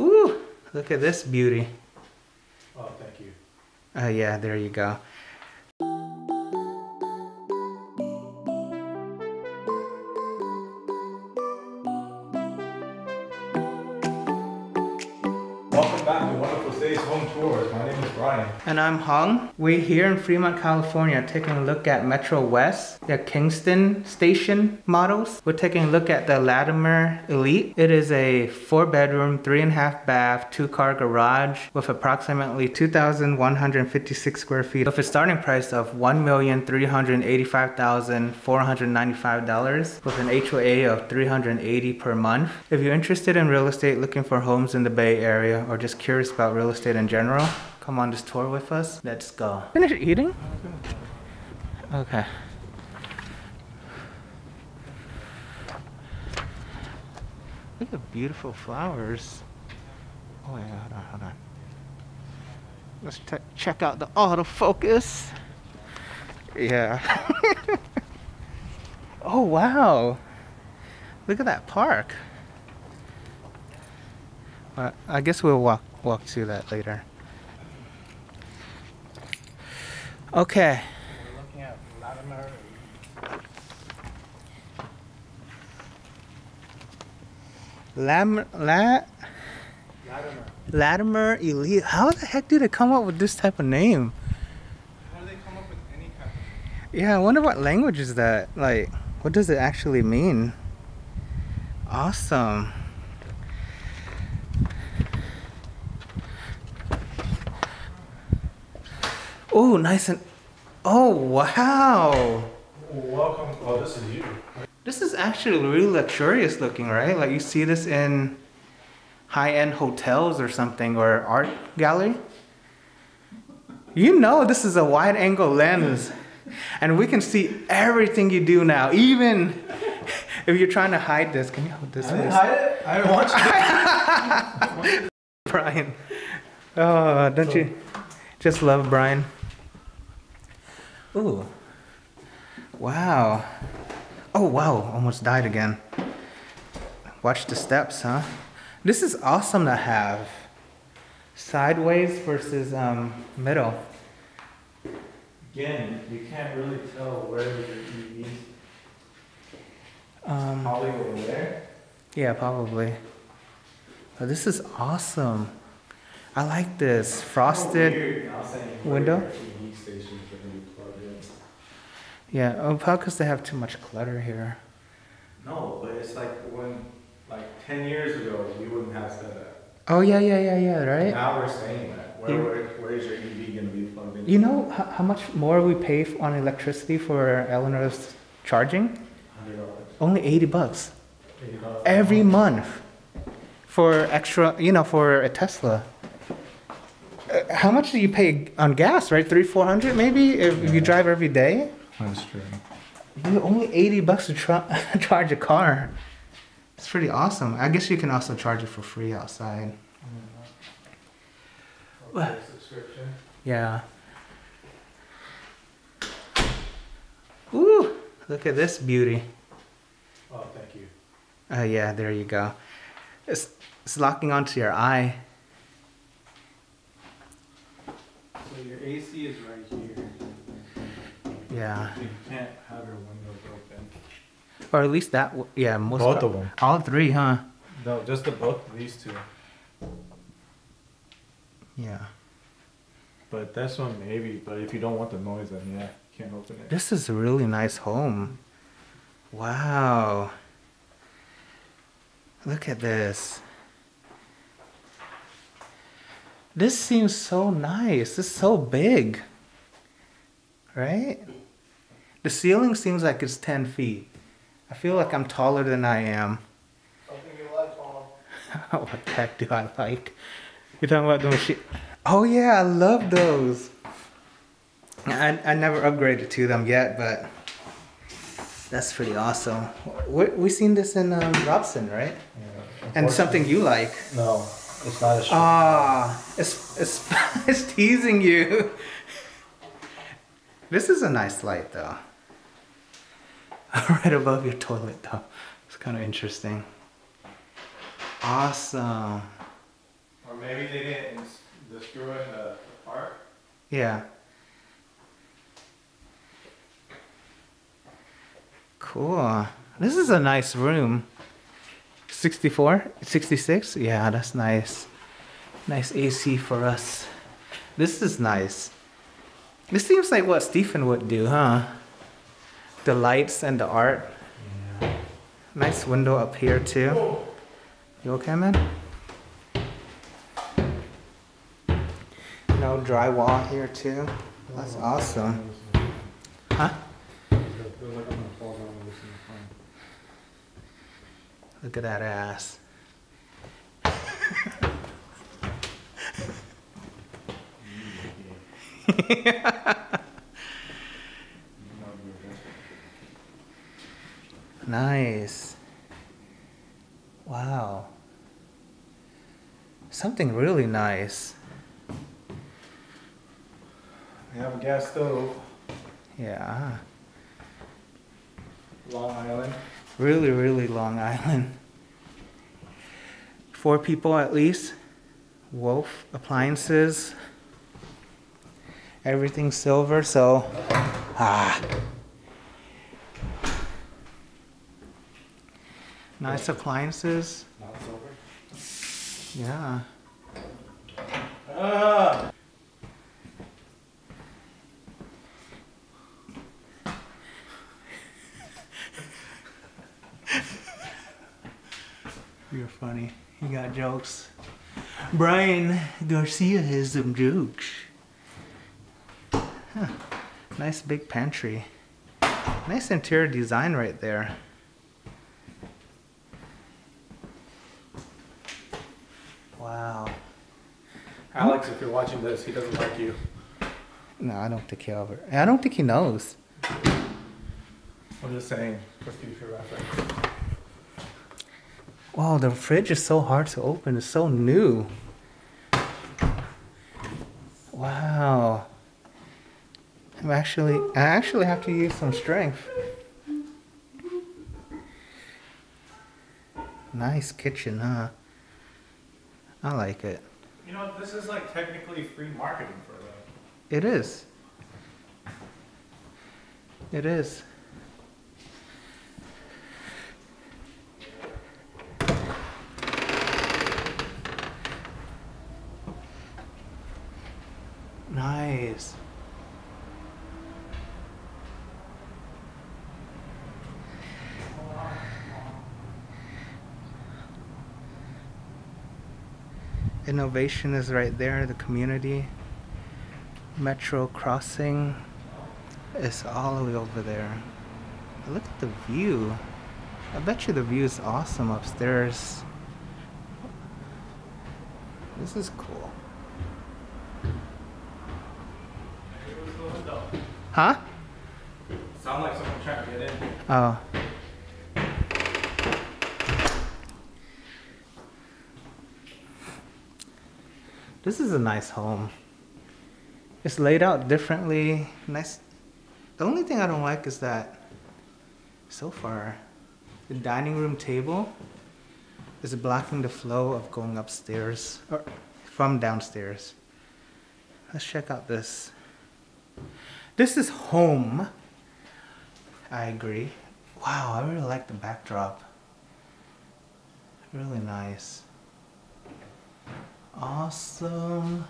Ooh, look at this beauty. Oh, thank you. Yeah, there you go. Welcome back to Wonderful Cities Home Tours. My name is Brian. And I'm Hung. We're here in Fremont, California, taking a look at Metro West, the Kensington Station models. We're taking a look at the Latimer Elite. It is a 4-bedroom, 3.5-bath, 2-car garage with approximately 2,156 square feet with a starting price of $1,385,495 with an HOA of $380 per month. If you're interested in real estate, looking for homes in the Bay Area, or just curious about real estate in general, come on this tour with us. Let's go. Finish eating? Okay. Look at beautiful flowers. Oh yeah, hold on. Let's check out the autofocus. Yeah. Oh wow. Look at that park. I guess we'll walk through that later. Okay. We're looking at Latimer. Latimer Elite. How the heck do they come up with this type of name? How do they come up with any type of name? Yeah, I wonder what language is that? Like, what does it actually mean? Awesome. Oh, nice and... Oh, wow! Welcome. Oh, this is you. This is actually really luxurious looking, right? Like, you see this in high-end hotels or something, or art gallery. You know this is a wide-angle lens. And we can see everything you do now, even if you're trying to hide this. Can you hold this? I didn't hide it. I didn't want you. Brian. Oh, don't you just love Brian? Ooh. Wow. Oh wow, almost died again. Watch the steps, huh? This is awesome to have. Sideways versus middle. Again, you can't really tell where your TV is. Probably over there? Yeah, probably. Oh, this is awesome. I like this. Frosted window. Yeah, oh, probably because they have too much clutter here. No, but it's like when, like 10 years ago, you wouldn't have said that. Oh, yeah, right? Now we're saying that. Where is your EV going to be plugged in? You know how much more we pay on electricity for Eleanor's charging? $100. Only $80. $80 every month for extra, you know, for a Tesla. How much do you pay on gas, right? $300-$400 maybe if you drive every day? That's true. Only $80 to charge a car. It's pretty awesome. I guess you can also charge it for free outside. Mm-hmm. Subscription. Yeah. Ooh, look at this beauty. Oh, thank you. Yeah, there you go. It's locking onto your eye. So your AC is right here. Yeah. You can't have your windows open. Or at least that, yeah, most both of them. All three, huh? No, just the both of these two. Yeah. But this one maybe, but if you don't want the noise, then yeah, you can't open it. This is a really nice home. Wow. Look at this. This seems so nice. It's so big. Right? The ceiling seems like it's 10 feet. I feel like I'm taller than I am. Something you like, Mom. What the heck do I like? You're talking about the machine? Oh yeah, I love those. I never upgraded to them yet, but that's pretty awesome. We've seen this in Robson, right? Yeah, and something you like. No, it's not a show. Ah, it's teasing you. This is a nice light though. Right above your toilet though. It's kind of interesting. Awesome. Yeah. Cool. This is a nice room. 64? 66? Yeah, that's nice. Nice AC for us. This is nice. This seems like what Stephen would do, huh? The lights and the art. Yeah. Nice window up here too. You okay, man? No drywall here too. That's awesome. Huh? Look at that ass. Nice. Wow. Something really nice. We have a gas stove. Yeah. Long Island. Really, really Long Island. 4 people at least. Wolf appliances. Everything's silver, so nice appliances. Not silver. Yeah. You're funny. You got jokes. Brian Garcia has some jokes. Huh. Nice big pantry. Nice interior design right there. Wow. Alex, if you're watching this, he doesn't like you. No, I don't think he ever. I don't think he knows. I'm just saying, for future reference. Wow, the fridge is so hard to open. It's so new. Wow. I actually have to use some strength. Nice kitchen, huh? I like it. You know, this is like technically free marketing for them. It is. It is. Nice. Innovation is right there, the community. Metro crossing is all the way over there. Look at the view. I bet you the view is awesome upstairs. This is cool. Huh? Sound like someone trying to get in. Oh. This is a nice home. It's laid out differently. Nice. The only thing I don't like is that so far the dining room table is blocking the flow of going upstairs or from downstairs. Let's check out this. This is home. I agree. Wow, I really like the backdrop. Really nice. Awesome.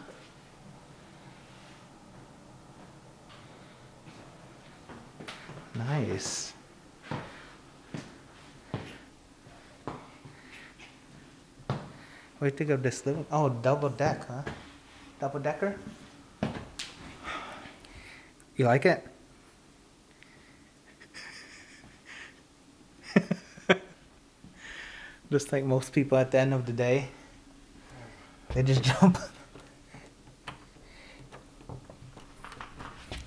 Nice. What do you think of this living? Oh, double deck, huh? Double decker? You like it? Just like most people at the end of the day. They just jump.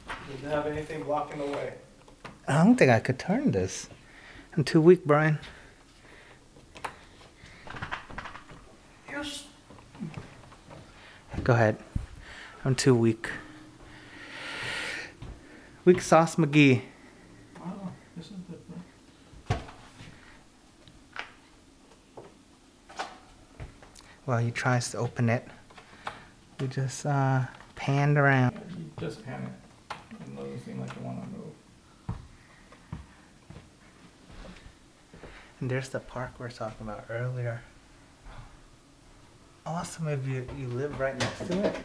Doesn't have anything blocking the way. I don't think I could turn this. I'm too weak, Brian. Yes. Go ahead. I'm too weak. Weak sauce McGee. Oh, this is the thing. Well, he tries to open it. We just panned around. just panic. It doesn't seem like you want to move. And there's the park we were talking about earlier. Awesome if you live right next to it.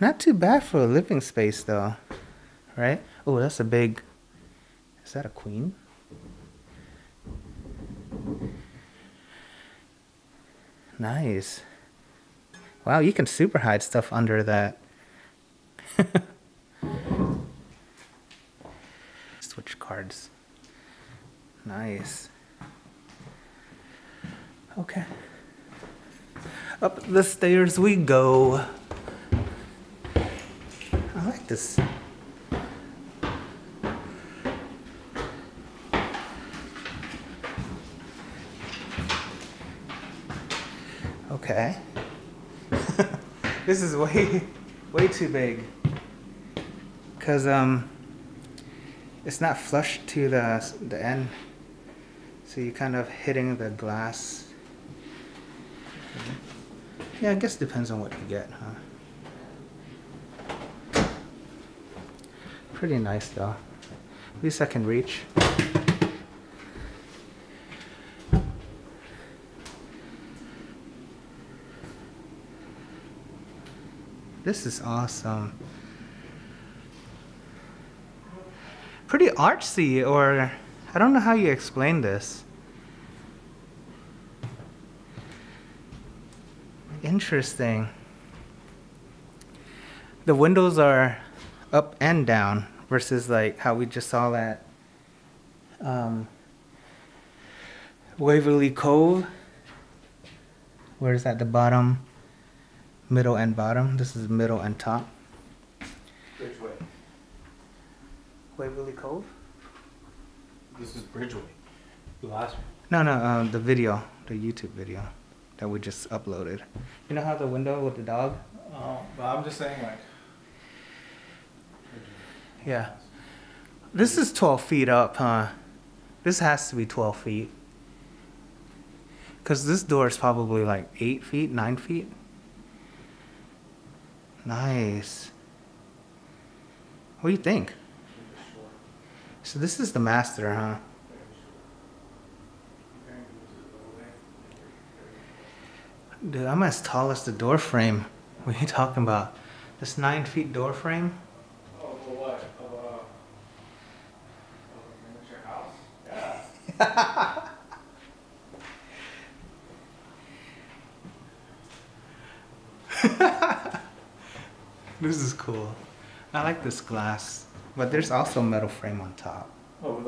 Not too bad for a living space though, right? Oh, that's a big, is that a queen? Nice. Wow, you can super hide stuff under that. Switch cards. Nice. Okay. Up the stairs we go. I like this. Okay. This is way too big. 'Cause it's not flush to the end. So you're kind of hitting the glass. Yeah, I guess it depends on what you get, huh? Pretty nice though. At least I can reach. This is awesome. Pretty artsy, or I don't know how you explain this. Interesting. The windows are up and down versus like how we just saw that Waverly Cove. Where's at the bottom, middle and bottom. This is middle and top. Bridgeway. Waverly Cove. This is Bridgeway. The last one. No, the video, the YouTube video that we just uploaded. You know how the window with the dog? Oh, but I'm just saying like. Yeah. This is 12 feet up, huh? This has to be 12 feet. Because this door is probably like 8 feet, 9 feet. Nice. What do you think? So this is the master, huh? Dude, I'm as tall as the door frame. What are you talking about? This 9 feet door frame? This is cool. I like this glass, but there's also a metal frame on top. Oh,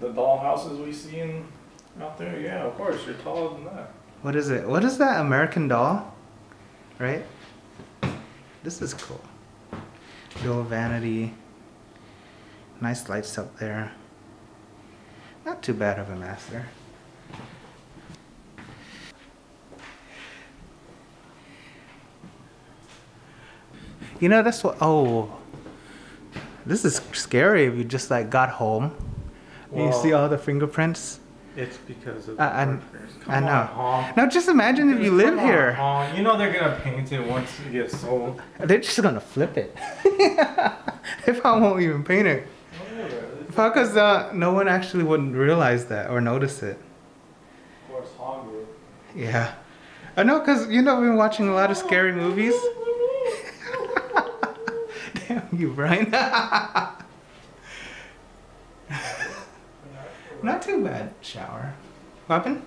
the dollhouses we see in out there? Yeah, of course, you're taller than that. What is it? What is that, American Doll? Right? This is cool. Dual vanity. Nice lights up there. Not too bad of a master. You know, that's what, oh, this is scary if you just like got home. Well, you see all the fingerprints? It's because of the workers. I know. Now just imagine if you live here. You know they're gonna paint it once it gets sold. They're just gonna flip it. If I won't even paint it. Because no one actually wouldn't realize that or notice it. Of course, hungry. Yeah. I know, because, you know, we've been watching a lot of scary movies. Damn you, Brian. Not too bad. Shower. Poppin'?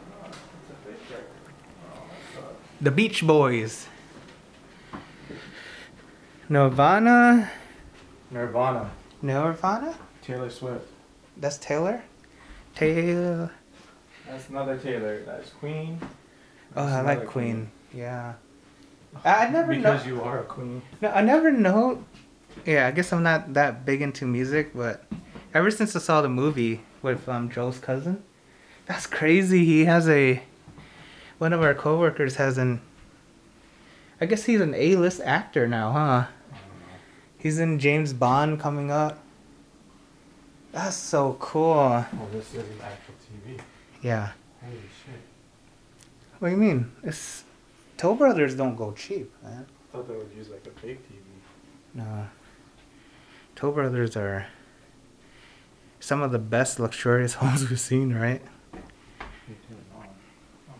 The Beach Boys. Nirvana? Taylor Swift. That's Taylor? Taylor. That's another Taylor. That's Queen. That's I like Queen. Yeah. I never know. Because you are a queen. No, I never know. Yeah, I guess I'm not that big into music, but ever since I saw the movie with Joel's cousin, that's crazy. He has a, one of our coworkers has an, I guess he's an A-list actor now, huh? He's in James Bond coming up. That's so cool. Well, this is an actual TV. Yeah. Holy shit. What do you mean? It's... Toll Brothers don't go cheap, man. I thought they would use like a big TV. No. Toll Brothers are some of the best luxurious homes we've seen, right? I'm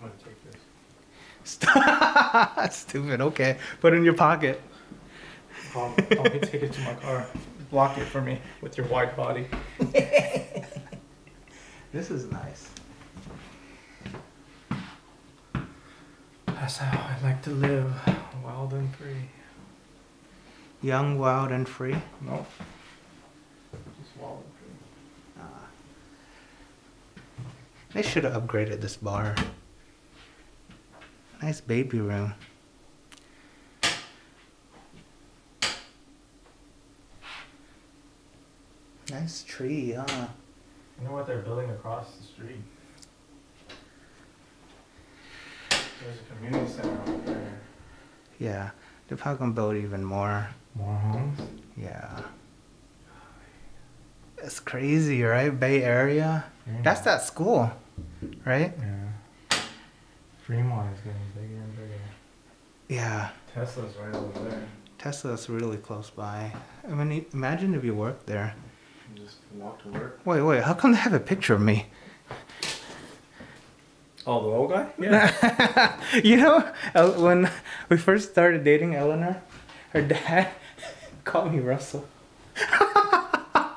gonna take this. Stop! Stupid, okay. Put it in your pocket. I'll take it to my car. Block it for me with your wide body. This is nice. That's how I like to live, wild and free. Young, wild, and free? No. Just wild and free. They should have upgraded this bar. Nice baby room. Nice tree, huh? You know what they're building across the street? There's a community center over there. Yeah, they're probably gonna build even more. More homes? Yeah. It's crazy, right? Bay Area. Yeah. That's that school, right? Yeah. Fremont is getting bigger and bigger. Yeah. Tesla's right over there. Tesla's really close by. I mean, imagine if you worked there. You just walk to work. Wait, wait, how come they have a picture of me? Oh, the old guy? Yeah. You know, when we first started dating Eleanor, her dad called me Russell. I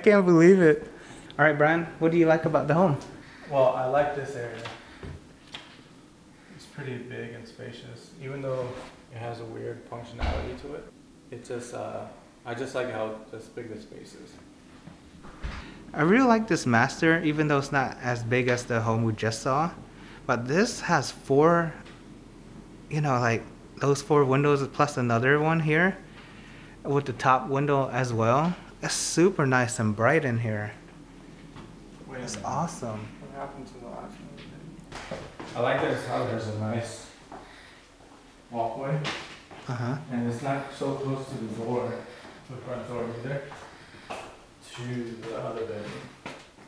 can't believe it. All right, Brian, what do you like about the home? Well, I like this area. It's pretty big and spacious, even though it has a weird functionality to it. It just, I just like how big the space is. I really like this master, even though it's not as big as the home we just saw. But this has four, you know, like those four windows plus another one here with the top window as well. It's super nice and bright in here. It's awesome. What happened to the last one? I like this how there's a nice walkway. Uh-huh. And it's not so close to the door, the front door either. To the other bedroom.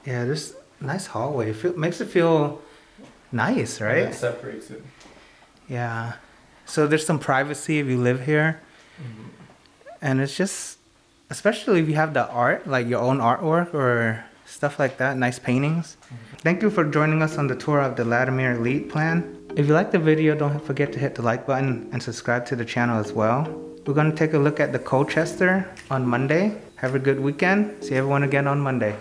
Yeah, this nice hallway. It makes it feel nice, right? And it separates it. Yeah. So there's some privacy if you live here. Mm-hmm. And it's just, especially if you have the art, like your own artwork or stuff like that, nice paintings. Mm-hmm. Thank you for joining us on the tour of the Latimer Elite plan. If you liked the video, don't forget to hit the like button and subscribe to the channel as well. We're going to take a look at the Colchester on Monday. Have a good weekend. See everyone again on Monday.